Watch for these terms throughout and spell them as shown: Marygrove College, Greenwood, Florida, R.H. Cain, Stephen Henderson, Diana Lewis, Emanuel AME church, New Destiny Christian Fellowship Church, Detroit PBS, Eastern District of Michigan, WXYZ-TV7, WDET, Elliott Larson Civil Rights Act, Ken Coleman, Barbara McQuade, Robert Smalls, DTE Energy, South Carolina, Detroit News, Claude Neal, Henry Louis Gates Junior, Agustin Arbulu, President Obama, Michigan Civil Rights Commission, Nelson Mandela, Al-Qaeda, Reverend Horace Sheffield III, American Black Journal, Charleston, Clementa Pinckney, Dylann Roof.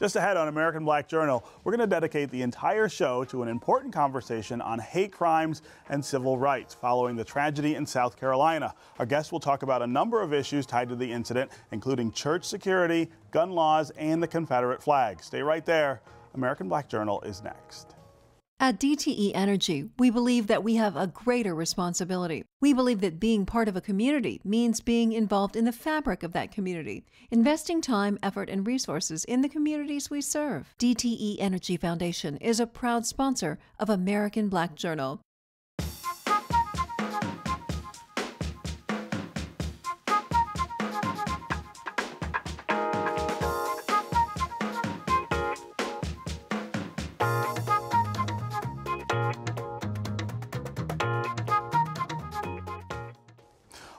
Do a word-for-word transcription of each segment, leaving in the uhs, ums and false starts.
Just ahead on American Black Journal, we're going to dedicate the entire show to an important conversation on hate crimes and civil rights following the tragedy in South Carolina. Our guests will talk about a number of issues tied to the incident, including church security, gun laws, and the Confederate flag. Stay right there. American Black Journal is next. At D T E Energy, we believe that we have a greater responsibility. We believe that being part of a community means being involved in the fabric of that community, investing time, effort, and resources in the communities we serve. D T E Energy Foundation is a proud sponsor of American Black Journal.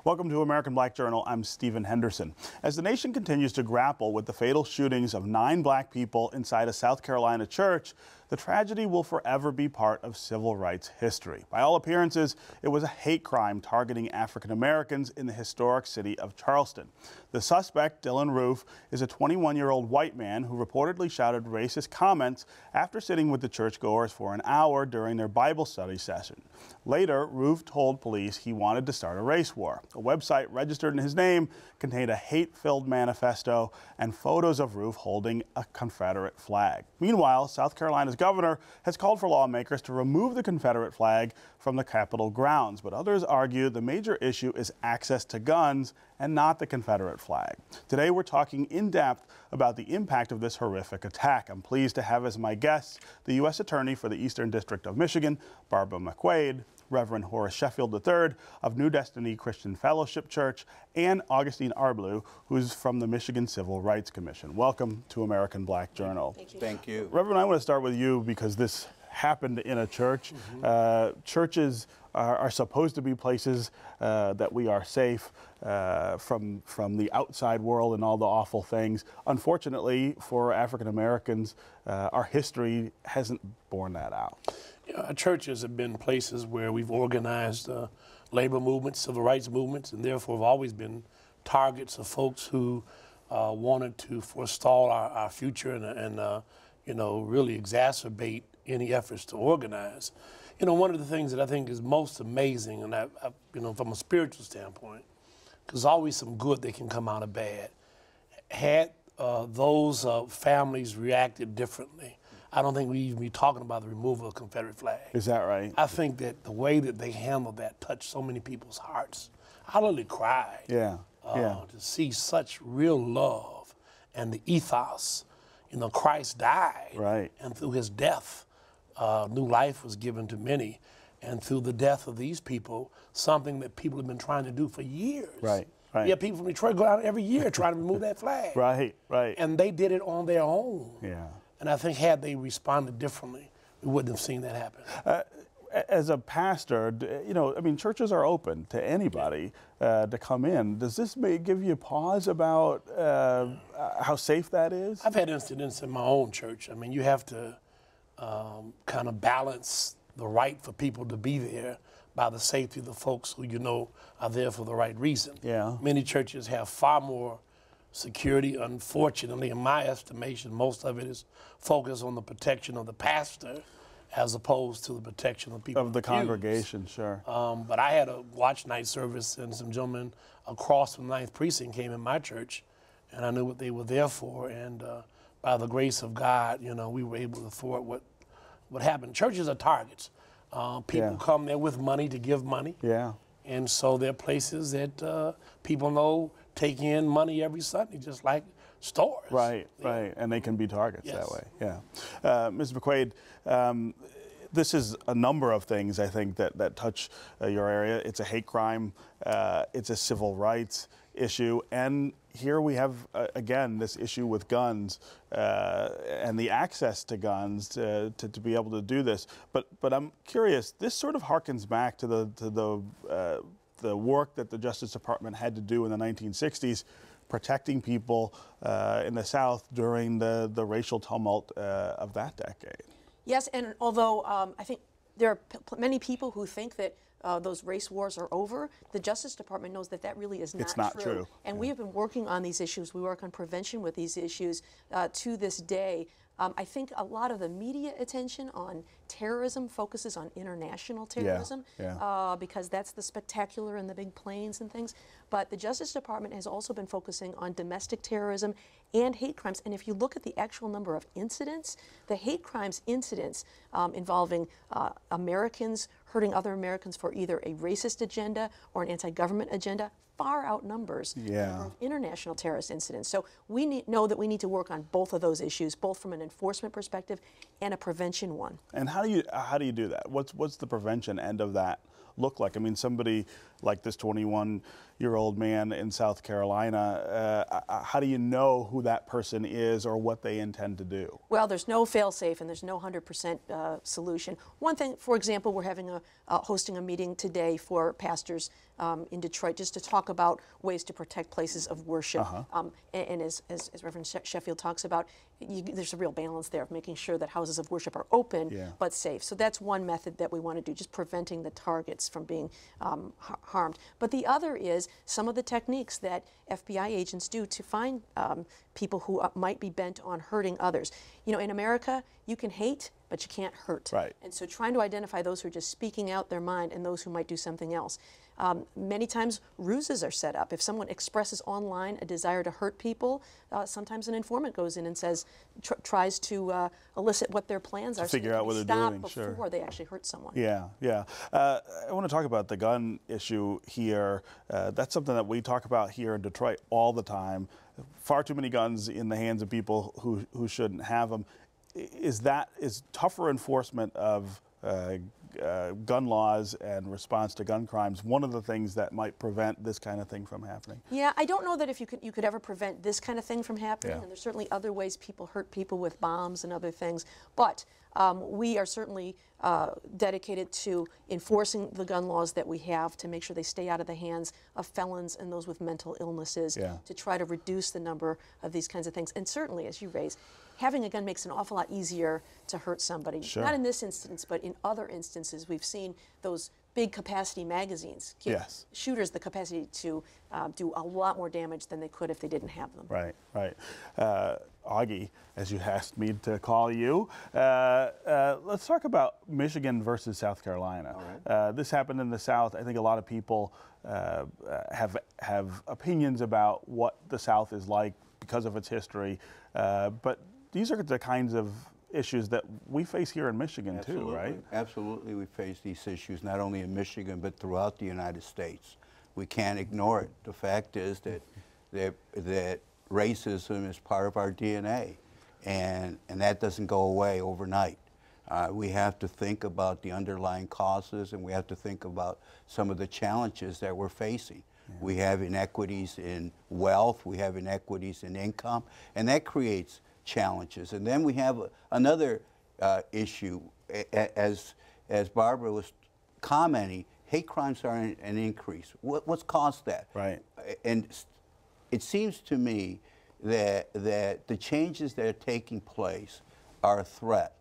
Welcome to American Black Journal. I'm Stephen Henderson. As the nation continues to grapple with the fatal shootings of nine black people inside a South Carolina church, the tragedy will forever be part of civil rights history. By all appearances, it was a hate crime targeting African Americans in the historic city of Charleston. The suspect, Dylann Roof, is a twenty-one-year-old white man who reportedly shouted racist comments after sitting with the churchgoers for an hour during their Bible study session. Later, Roof told police he wanted to start a race war. A website registered in his name contained a hate-filled manifesto and photos of Roof holding a Confederate flag. Meanwhile, South Carolina's governor has called for lawmakers to remove the Confederate flag from the Capitol grounds, but others argue the major issue is access to guns and not the Confederate flag. Today we're talking in depth about the impact of this horrific attack. I'm pleased to have as my guests the U S Attorney for the Eastern District of Michigan, Barbara McQuade, Reverend Horace Sheffield the third of New Destiny Christian Fellowship Church, and Agustin Arbulu, who's from the Michigan Civil Rights Commission. Welcome to American Black Journal. Thank you. Thank you. Reverend, I want to start with you because this happened in a church. Mm-hmm. uh, churches are, are supposed to be places uh, that we are safe uh, from, from the outside world and all the awful things. Unfortunately, for African Americans, uh, our history hasn't borne that out. Uh, churches have been places where we've organized uh, labor movements, civil rights movements, and therefore have always been targets of folks who uh, wanted to forestall our, our future and, and uh, you know, really exacerbate any efforts to organize. You know, one of the things that I think is most amazing, and I, I, you know, from a spiritual standpoint, because there's always some good that can come out of bad. Had uh, those uh, families reacted differently, I don't think we even be talking about the removal of the Confederate flag. Is that right? I think that the way that they handled that touched so many people's hearts. I literally cried. Yeah. Uh, yeah. To see such real love and the ethos. You know, Christ died. Right. And through his death, uh, new life was given to many. And through the death of these people, something that people have been trying to do for years. Right. Right. Yeah, people from Detroit go out every year trying to remove that flag. Right. Right. And they did it on their own. Yeah. And I think had they responded differently, we wouldn't have seen that happen. Uh, as a pastor, you know, I mean, churches are open to anybody uh, to come in. Does this may give you pause about uh, how safe that is? I've had incidents in my own church. I mean, you have to um, kind of balance the right for people to be there by the safety of the folks who you know are there for the right reason. Yeah. Many churches have far more security, unfortunately, in my estimation, most of it is focused on the protection of the pastor as opposed to the protection of people. Of the congregation, sure. Um, but I had a watch night service, and some gentlemen across from ninth Precinct came in my church, and I knew what they were there for, and uh, by the grace of God, you know, we were able to thwart what, what happened. Churches are targets. Uh, people yeah. come there with money to give money. Yeah. And so they're places that uh, people know take in money every Sunday, just like stores. Right, yeah. right, and they can be targets yes. that way, yeah. Uh, Miz McQuade, um, this is a number of things, I think, that, that touch uh, your area. It's a hate crime, uh, it's a civil rights issue, and here we have, uh, again, this issue with guns uh, and the access to guns to, to, to be able to do this. But, but I'm curious, this sort of harkens back to the, to the uh, the work that the Justice Department had to do in the nineteen sixties, protecting people uh, in the South during the, the racial tumult uh, of that decade. Yes, and although um, I think there are p many people who think that uh, those race wars are over. The Justice Department knows that that really is not, it's not true. true. And yeah. we have been working on these issues. We work on prevention with these issues uh, to this day. Um, I think a lot of the media attention on terrorism focuses on international terrorism yeah, yeah. Uh, because that's the spectacular and the big planes and things. But the Justice Department has also been focusing on domestic terrorism and hate crimes. And if you look at the actual number of incidents, the hate crimes incidents um, involving uh, Americans hurting other Americans for either a racist agenda or an anti-government agenda far outnumbers yeah. international terrorist incidents. So we need, know that we need to work on both of those issues, both from an enforcement perspective and a prevention one. And how do you how do you do that? What's what's the prevention end of that look like? I mean, somebody like this twenty-one-year-old man in South Carolina, uh, how do you know who that person is or what they intend to do? Well, there's no fail-safe and there's no one hundred percent uh, solution. One thing, for example, we're having a uh, hosting a meeting today for pastors um, in Detroit just to talk about ways to protect places of worship. Uh-huh. um, and, and as, as, as Reverend Sheffield talks about, you, there's a real balance there of making sure that houses of worship are open yeah. but safe. So that's one method that we want to do, just preventing the targets from being um, harmed. But the other is some of the techniques that F B I agents do to find um, people who uh, might be bent on hurting others. You know, in America, you can hate, but you can't hurt. Right. And so trying to identify those who are just speaking out their mind and those who might do something else. Um, many times ruses are set up. If someone expresses online a desire to hurt people, uh, sometimes an informant goes in and says, tr tries to uh, elicit what their plans to are. Figure so out what they're doing. Before sure. they actually hurt someone. Yeah, yeah. Uh, I want to talk about the gun issue here. Uh, that's something that we talk about here in Detroit all the time. Far too many guns in the hands of people who who shouldn't have them. Is that is tougher enforcement of Uh, uh, gun laws and response to gun crimes one of the things that might prevent this kind of thing from happening? Yeah, I don't know that if you could you could ever prevent this kind of thing from happening. Yeah. And there's certainly other ways people hurt people with bombs and other things, but um, we are certainly uh, dedicated to enforcing the gun laws that we have to make sure they stay out of the hands of felons and those with mental illnesses yeah. to try to reduce the number of these kinds of things. And certainly, as you raise, having a gun makes it an awful lot easier to hurt somebody. Sure. Not in this instance, but in other instances, we've seen those big capacity magazines give yes. shooters the capacity to uh, do a lot more damage than they could if they didn't have them. Right, right. Uh, Augie, as you asked me to call you, uh, uh, let's talk about Michigan versus South Carolina. All right. Uh, this happened in the South. I think a lot of people uh, have, have opinions about what the South is like because of its history, uh, but these are the kinds of issues that we face here in Michigan Absolutely. too, right? Absolutely, we face these issues not only in Michigan but throughout the United States. We can't ignore it. The fact is that that, that racism is part of our D N A, and, and that doesn't go away overnight. Uh, we have to think about the underlying causes, and we have to think about some of the challenges that we're facing. Yeah. We have inequities in wealth, we have inequities in income, and that creates challenges. And then we have another uh, issue, as, as Barbara was commenting, hate crimes are an, an increase. What, what's caused that? Right. And it seems to me that, that the changes that are taking place are a threat.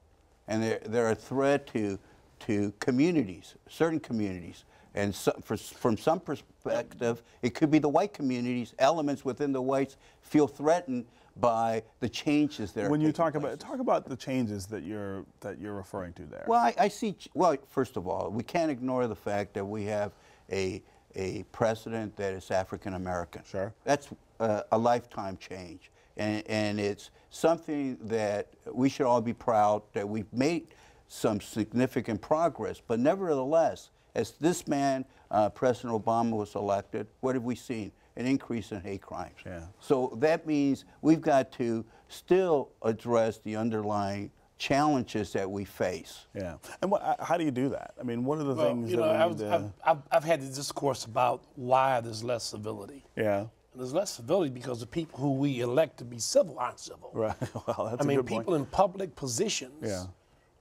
And they're, they're a threat to, to communities, certain communities. And so, for, from some perspective, it could be the white communities, elements within the whites feel threatened by the changes there. When you talk places. about talk about the changes that you're that you're referring to there. Well, I, I see. Well, first of all, we can't ignore the fact that we have a a president that is African American. Sure, that's uh, a lifetime change, and and it's something that we should all be proud that we've made some significant progress. But nevertheless, as this man, uh, President Obama, was elected, what have we seen? An increase in hate crimes. Yeah. So that means we've got to still address the underlying challenges that we face. Yeah. And what, how do you do that? I mean, what are the well, things you that know, we I was, need to... I've, I've, I've had the discourse about why there's less civility. Yeah. And there's less civility because the people who we elect to be civil aren't civil. Right. Well, that's I a mean, good people point. in public positions yeah.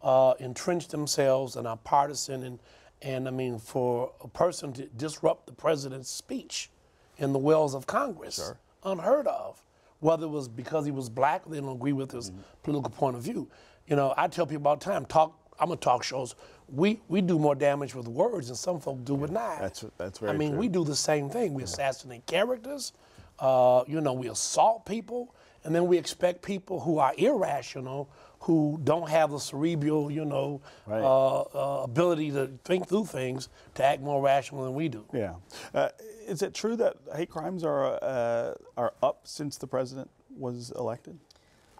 uh, entrench themselves and are partisan and. And I mean, for a person to disrupt the president's speech in the wells of Congress, sure. unheard of, whether it was because he was black, they don't agree with his mm-hmm. political point of view. You know, I tell people all the time, talk I'm gonna talk shows. We we do more damage with words than some folk do with knives. That's that's very. I mean, true. We do the same thing. We assassinate characters. Uh, you know, we assault people, and then we expect people who are irrational, who don't have the cerebral, you know, right. uh, uh, ability to think through things, to act more rational than we do. Yeah. Uh, is it true that hate crimes are uh, are up since the president was elected?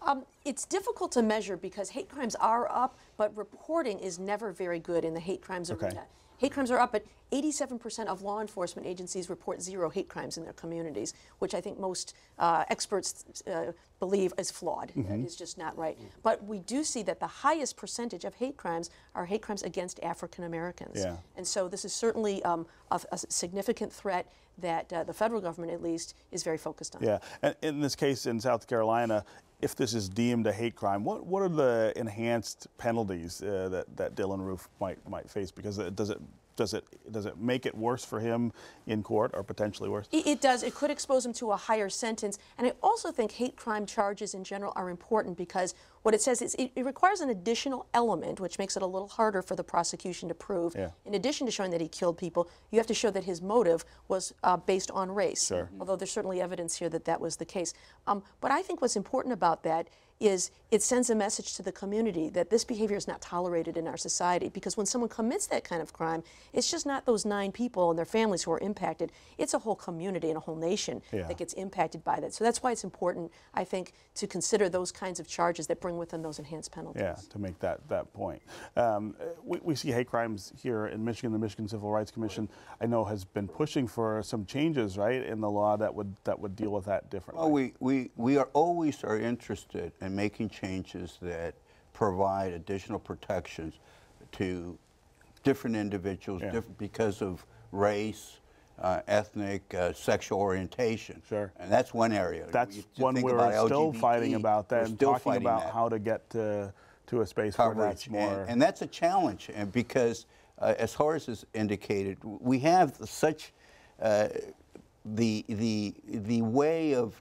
Um, it's difficult to measure because hate crimes are up, but reporting is never very good in the hate crimes arena. Okay. Hate crimes are up, but eighty-seven percent of law enforcement agencies report zero hate crimes in their communities, which I think most uh, experts uh, believe is flawed. Mm-hmm. That is just not right. Mm-hmm. But we do see that the highest percentage of hate crimes are hate crimes against African Americans. Yeah. And so this is certainly um, a, a significant threat that uh, the federal government, at least, is very focused on. Yeah. And in this case in South Carolina, if this is deemed a hate crime, what what are the enhanced penalties uh, that that Dylann Roof might might face? Because it, does it does it does it make it worse for him in court, or potentially worse? It, it does. It could expose him to a higher sentence. And I also think hate crime charges in general are important because what it says is it, it requires an additional element, which makes it a little harder for the prosecution to prove. Yeah. In addition to showing that he killed people, you have to show that his motive was uh, based on race. Sure. Although there's certainly evidence here that that was the case. Um, but I think what's important about that is it sends a message to the community that this behavior is not tolerated in our society, because when someone commits that kind of crime, it's just not those nine people and their families who are impacted. It's a whole community and a whole nation yeah. that gets impacted by that. So that's why it's important, I think, to consider those kinds of charges that bring with them those enhanced penalties. Yeah, to make that, that point. Um, we, we see hate crimes here in Michigan. The Michigan Civil Rights Commission, I know, has been pushing for some changes, right, in the law that would that would deal with that differently. Well, we, we, we are always are interested in and making changes that provide additional protections to different individuals yeah. different because of race, uh, ethnic, uh, sexual orientation. Sure. And that's one area. That's one we're still L G B T, fighting about that and talking about that. How to get to, to a space coverage where that's more... And, and that's a challenge, and because, uh, as Horace has indicated, we have such uh, the, the, the way of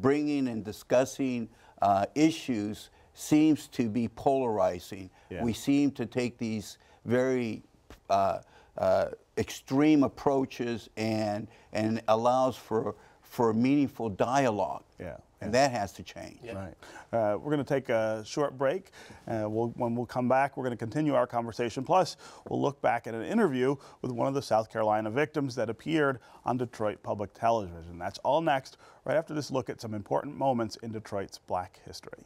bringing and discussing Uh, issues seems to be polarizing. Yeah. We seem to take these very uh, uh, extreme approaches, and and allows for for meaningful dialogue. Yeah. And that has to change. Yep. Right. Uh, we're going to take a short break. Uh, we'll, when we'll come back, we're going to continue our conversation. Plus, we'll look back at an interview with one of the South Carolina victims that appeared on Detroit Public Television. That's all next, right after this look at some important moments in Detroit's Black history.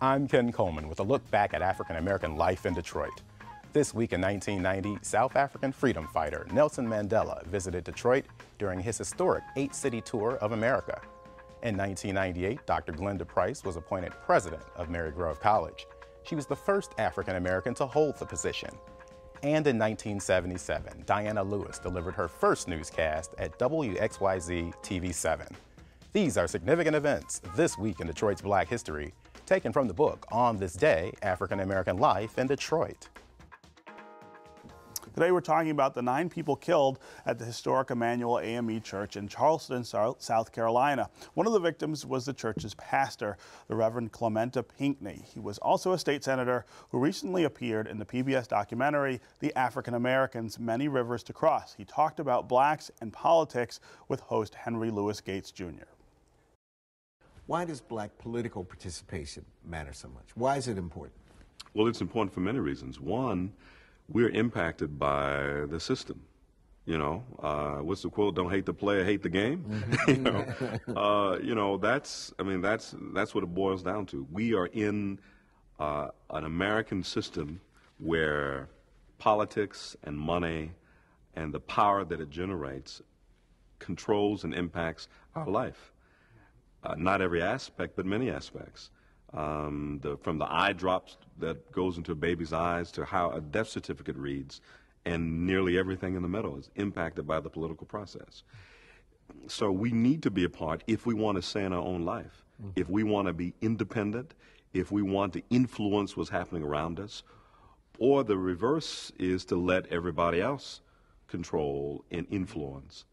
I'm Ken Coleman with a look back at African American life in Detroit. This week in nineteen ninety, South African freedom fighter Nelson Mandela visited Detroit during his historic eight-city tour of America. In nineteen ninety-eight, Doctor Glenda Price was appointed president of Marygrove College. She was the first African American to hold the position. And in nineteen seventy-seven, Diana Lewis delivered her first newscast at W X Y Z T V seven. These are significant events this week in Detroit's Black history, taken from the book On This Day, African American Life in Detroit. Today we're talking about the nine people killed at the historic Emanuel A M E Church in Charleston, South Carolina. One of the victims was the church's pastor, the Reverend Clementa Pinckney. He was also a state senator who recently appeared in the P B S documentary, The African Americans, Many Rivers to Cross. He talked about blacks and politics with host Henry Louis Gates Junior Why does black political participation matter so much? Why is it important? Well, it's important for many reasons. One, we're impacted by the system, you know. Uh, what's the quote? Don't hate the player, hate the game. you know, uh, you know. That's, I mean, that's that's what it boils down to. We are in uh, an American system where politics and money and the power that it generates controls and impacts our life. Uh, not every aspect, but many aspects. Um, the, from the eye drops that goes into a baby's eyes to how a death certificate reads, and nearly everything in the middle is impacted by the political process. So we need to be a part if we want to stay in our own life, mm-hmm. if we want to be independent, if we want to influence what's happening around us, or the reverse is to let everybody else control and influence,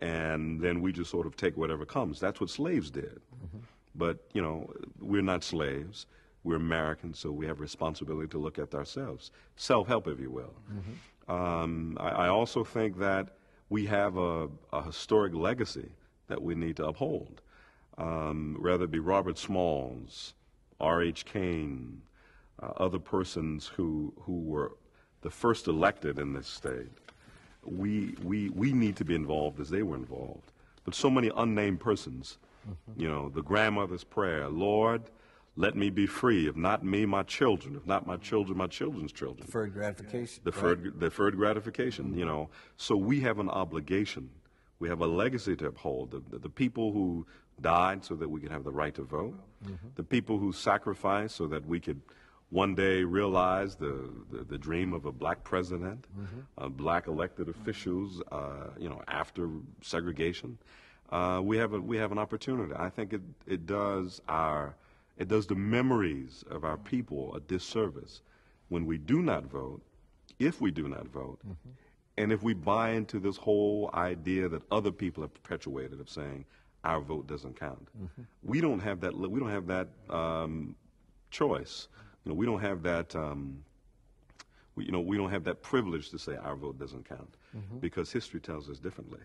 and then we just sort of take whatever comes. That's what slaves did. Mm-hmm. But, you know, we're not slaves. We're Americans, so we have responsibility to look at ourselves. Self-help, if you will. Mm-hmm. um, I, I also think that we have a, a historic legacy that we need to uphold. Um, whether it be Robert Smalls, R H Cain, uh, other persons who, who were the first elected in this state, we, we, we need to be involved as they were involved. But so many unnamed persons, mm-hmm. you know, the grandmother's prayer, Lord, let me be free, if not me, my children, if not my children, my children's children. Deferred gratification. Deferred, right. deferred gratification, mm-hmm. you know. So we have an obligation. We have a legacy to uphold. The, the, the people who died so that we could have the right to vote, mm-hmm. the people who sacrificed so that we could one day realize the, the, the dream of a black president, mm-hmm. uh, black elected officials, uh, you know, after segregation. Uh, we, have a, we have an opportunity. I think it, it does our... It does the memories of our people a disservice when we do not vote, if we do not vote, mm-hmm. and if we buy into this whole idea that other people have perpetuated of saying our vote doesn't count. Mm-hmm. We don't have that. We don't have that um, choice. You know, we don't have that. Um, we, you know, we don't have that privilege to say our vote doesn't count, mm-hmm. because history tells us differently.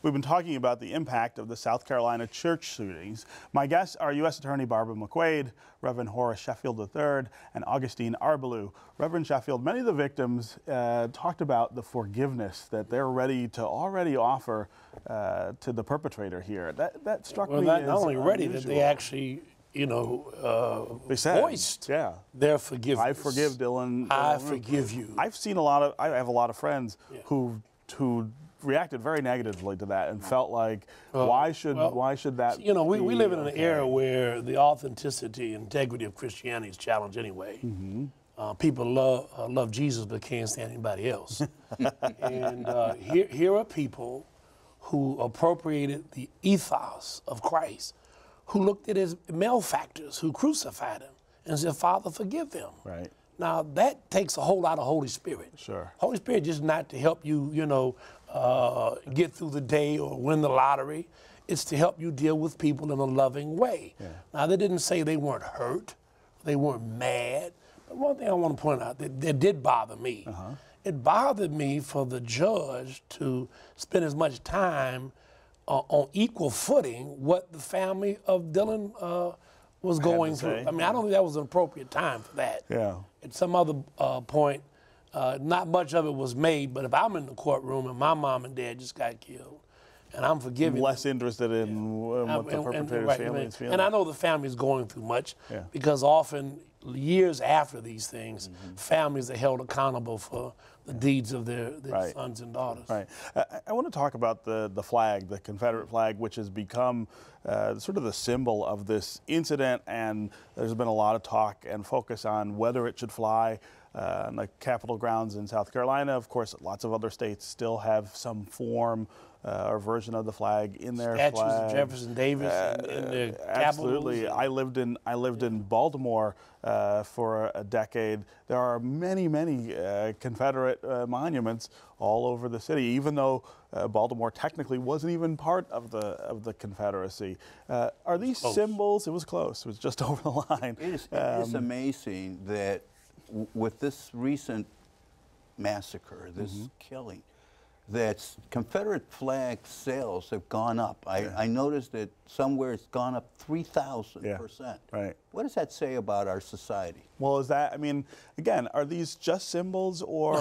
We've been talking about the impact of the South Carolina church shootings. My guests are U S Attorney Barbara McQuade, Reverend Horace Sheffield the third, and Agustin Arbulu. Reverend Sheffield, many of the victims uh, talked about the forgiveness that they're ready to already offer uh, to the perpetrator here. That, that struck well, me as Well, not only unusual. Ready, that they actually, you know, uh, they said, voiced yeah. their forgiveness. I forgive Dylann. I Dylann forgive Roof. You. I've seen a lot of, I have a lot of friends yeah. who, who, reacted very negatively to that and felt like uh, why should well, why should that you know we, we live in an okay. era where the authenticity and integrity of Christianity is challenged anyway. Mm-hmm. uh, people love uh, love Jesus but can't stand anybody else. And uh, here, here are people who appropriated the ethos of Christ, who looked at his malefactors, who crucified him and said, Father, forgive them. Right. Now that takes a whole lot of Holy Spirit. Sure. Holy Spirit is not to help you, you know, Uh, get through the day or win the lottery. It's to help you deal with people in a loving way. Yeah. Now, they didn't say they weren't hurt, they weren't mad. But one thing I want to point out that, that did bother me. Uh-huh. It bothered me for the judge to spend as much time uh, on equal footing what the family of Dylann uh, was going I through. Say. I mean, I don't think that was an appropriate time for that. Yeah. At some other uh, point, Uh, not much of it was made, but if I'm in the courtroom and my mom and dad just got killed, and I'm forgiving, less interested in yeah. what the perpetrator's right, family is feeling. And I know the family is going through much, yeah. because often years after these things, mm-hmm. families are held accountable for the deeds of their, their right. sons and daughters. Right. I, I want to talk about the, the flag, the Confederate flag, which has become uh, sort of the symbol of this incident, and there's been a lot of talk and focus on whether it should fly Uh, on the Capitol grounds in South Carolina. Of course, lots of other states still have some form uh, or version of the flag in their statues flag. Of Jefferson Davis uh, in, in the uh, absolutely. Capitals. I lived in I lived yeah. in Baltimore uh, for a decade. There are many many uh, Confederate uh, monuments all over the city, even though uh, Baltimore technically wasn't even part of the of the Confederacy. Uh, are these close. Symbols? It was close. It was just over the line. It is, um, it is amazing that. With this recent massacre, this mm-hmm. killing, that Confederate flag sales have gone up. I, yeah. I noticed that somewhere it's gone up three thousand percent. Yeah. Right. What does that say about our society? Well, is that, I mean, again, are these just symbols, or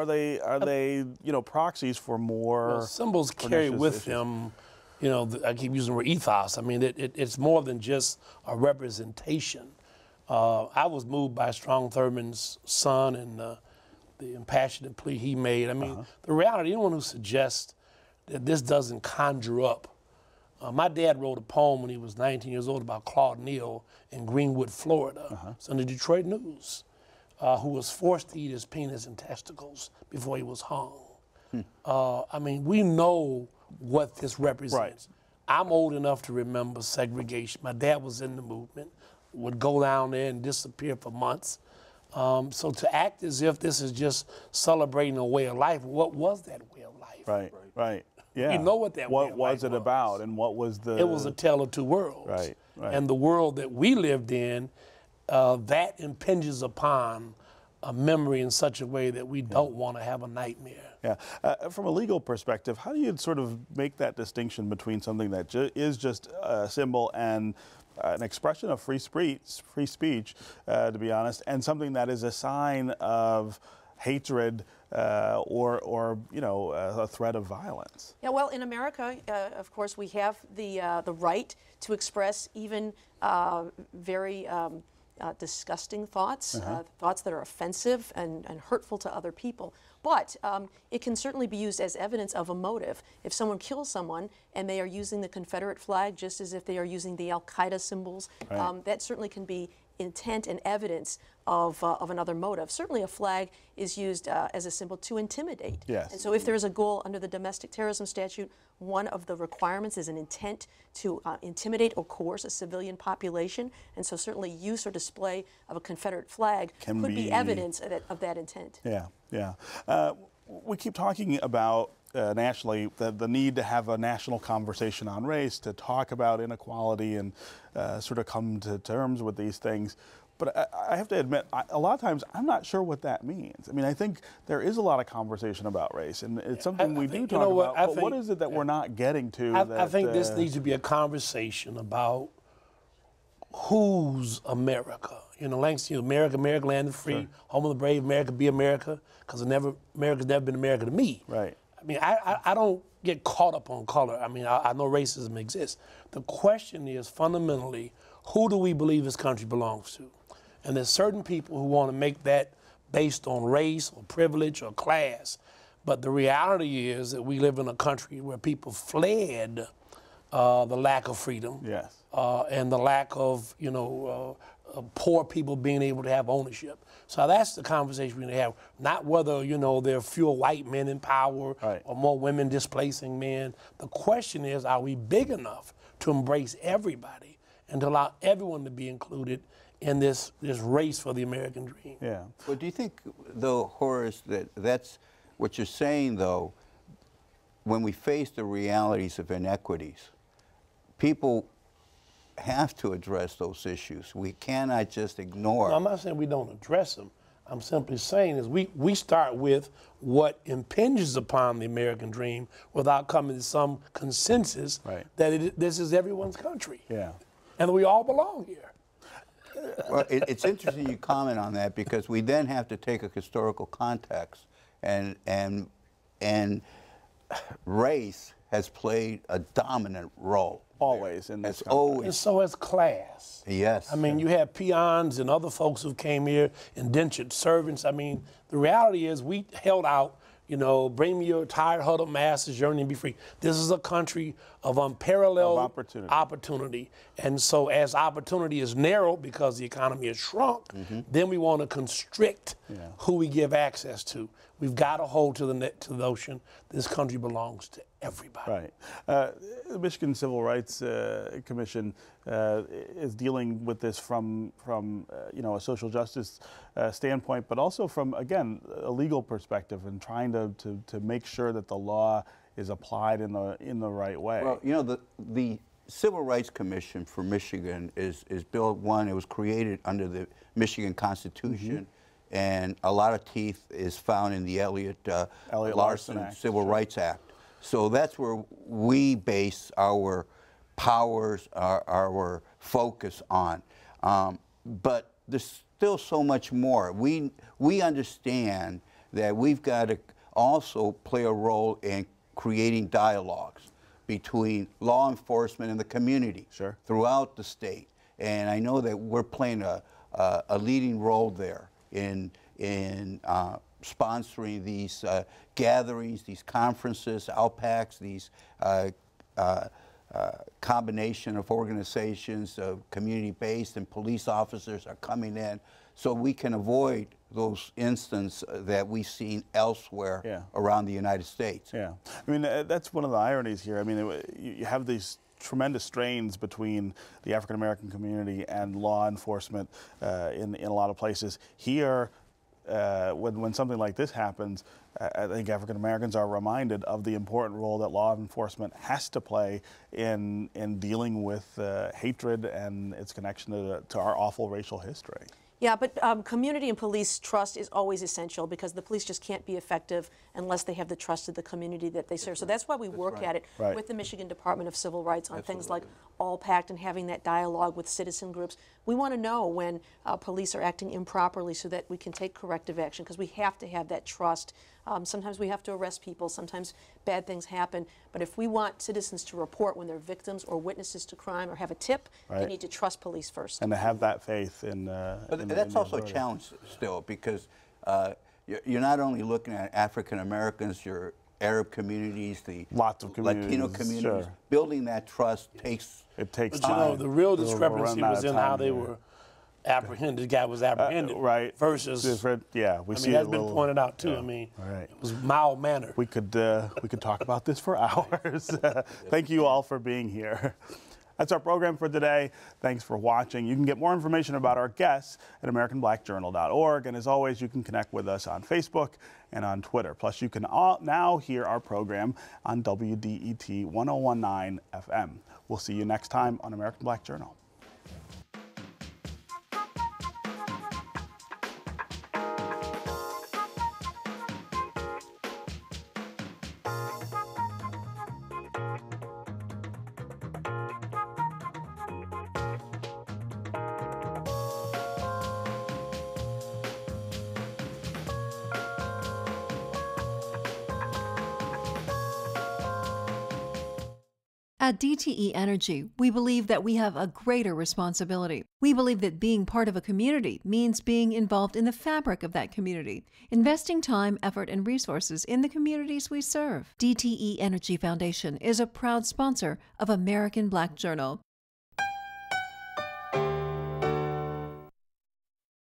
are they, are they, you know, proxies for more? Well, symbols carry with issues. Them, you know, the, I keep using the word ethos. I mean, it, it, it's more than just a representation. Uh, I was moved by Strong Thurmond's son and uh, the impassioned plea he made. I mean, uh-huh. the reality, anyone who suggests that this doesn't conjure up. Uh, my dad wrote a poem when he was nineteen years old about Claude Neal in Greenwood, Florida. Uh-huh. It's on the Detroit News, uh, who was forced to eat his penis and testicles before he was hung. Hmm. Uh, I mean, we know what this represents. Right. I'm old enough to remember segregation. My dad was in the movement. Would go down there and disappear for months. Um, so to act as if this is just celebrating a way of life, what was that way of life? Right, right. right. Yeah. You know what that What was it was. about and what was the... It was a tale of two worlds. Right, right. And the world that we lived in, uh, that impinges upon a memory in such a way that we don't want to have a nightmare. Yeah. Uh, from a legal perspective, how do you sort of make that distinction between something that ju is just a symbol and uh, an expression of free speech, free speech, uh, to be honest, and something that is a sign of hatred uh, or, or, you know, a threat of violence? Yeah. Well, in America, uh, of course, we have the uh, the right to express even uh, very. Um, Uh, disgusting thoughts, uh-huh. uh, thoughts that are offensive and, and hurtful to other people. But um, it can certainly be used as evidence of a motive. If someone kills someone and they are using the Confederate flag just as if they are using the Al-Qaeda symbols, right. um, that certainly can be intent and evidence of, uh, of another motive. Certainly a flag is used uh, as a symbol to intimidate. Yes. And so if there is a goal under the domestic terrorism statute, one of the requirements is an intent to uh, intimidate or coerce a civilian population. And so certainly use or display of a Confederate flag can could be, be evidence of that, of that intent. Yeah, yeah. Uh, we keep talking about Uh, nationally, the, the need to have a national conversation on race, to talk about inequality and uh, sort of come to terms with these things. But I, I have to admit, I, a lot of times I'm not sure what that means. I mean, I think there is a lot of conversation about race, and it's something I, we I think, do talk you know what, about, I but think, what is it that we're not getting to? I, that, I think uh, this needs to be a conversation about who's America. You know, Langston, you know, America, America, land of the free, sure. home of the brave, America, be America, because never, America's never been America to me. Right. I mean, I, I, I don't get caught up on color. I mean, I, I know racism exists. The question is, fundamentally, who do we believe this country belongs to? And there's certain people who want to make that based on race or privilege or class. But the reality is that we live in a country where people fled uh, the lack of freedom. Yes. Uh, and the lack of, you know, uh, of poor people being able to have ownership. So that's the conversation we need to have, not whether, you know, there are fewer white men in power right. or more women displacing men. The question is, are we big enough to embrace everybody and to allow everyone to be included in this, this race for the American dream? Yeah. Well, do you think, though, Horace, that that's what you're saying, though, when we face the realities of inequities, people have to address those issues. We cannot just ignore. No, I'm not saying we don't address them. I'm simply saying is we, we start with what impinges upon the American dream without coming to some consensus right. that it, this is everyone's country. Yeah. And we all belong here. Well, it, it's interesting you comment on that, because we then have to take a historical context, and, and, and race has played a dominant role. Always in this always. And so has class. Yes. I mean, you have peons and other folks who came here, indentured servants. I mean, the reality is we held out, you know, bring me your tired, huddled masses, yearning to be free. This is a country of unparalleled of opportunity. opportunity. And so as opportunity is narrow because the economy has shrunk, mm-hmm. then we want to constrict yeah. who we give access to. We've got to hold to the net, to the notion this country belongs to everybody. Right. Uh, the Michigan Civil Rights uh, Commission uh, is dealing with this from from uh, you know, a social justice uh, standpoint, but also from, again, a legal perspective, and trying to to, to make sure that the law is applied in the in the right way. Well, you know, the the Civil Rights Commission for Michigan is is Bill one. It was created under the Michigan Constitution. Mm-hmm. And a lot of teeth is found in the Elliott, uh, Elliott Larson, Larson Civil sure. Rights Act. So that's where we base our powers, our, our focus on. Um, but there's still so much more. We, we understand that we've got to also play a role in creating dialogues between law enforcement and the community sure. throughout the state. And I know that we're playing a, a, a leading role there. in, in uh, sponsoring these uh, gatherings, these conferences, outpacks, these uh, uh, uh, combination of organizations, uh, community-based, and police officers are coming in, so we can avoid those instances that we've seen elsewhere yeah. around the United States. Yeah, I mean, that's one of the ironies here. I mean, you have these tremendous strains between the African-American community and law enforcement uh, in, in a lot of places. Here, uh, when, when something like this happens, I think African Americans are reminded of the important role that law enforcement has to play in, in dealing with uh, hatred and its connection to, the, to our awful racial history. Yeah, but um, community and police trust is always essential, because the police just can't be effective unless they have the trust of the community that they serve. That's right. So that's why we that's work right. at it right. with the Michigan Department of Civil Rights on Absolutely. things like All Pact and having that dialogue with citizen groups. We want to know when uh, police are acting improperly so that we can take corrective action, because we have to have that trust. Um, sometimes we have to arrest people. Sometimes bad things happen. But if we want citizens to report when they're victims or witnesses to crime or have a tip, right. they need to trust police first. And to have that faith in... Uh, but in that's in also a challenge still, because uh, you're not only looking at African Americans, you're Arab communities, the Lots of communities, Latino communities. Sure. Building that trust takes it takes but, time. You know, the real discrepancy was in how they were apprehended. The guy was apprehended, uh, right? Versus, different. Yeah, we I see. Mean, that's been little, pointed out too. Yeah. I mean, right. it was mild mannered. We could uh, we could talk about this for hours. uh, thank you all for being here. That's our program for today. Thanks for watching. You can get more information about our guests at American Black Journal dot org. And as always, you can connect with us on Facebook and on Twitter. Plus, you can all now hear our program on W D E T one oh one point nine F M. We'll see you next time on American Black Journal. At D T E Energy, we believe that we have a greater responsibility. We believe that being part of a community means being involved in the fabric of that community, investing time, effort, and resources in the communities we serve. D T E Energy Foundation is a proud sponsor of American Black Journal.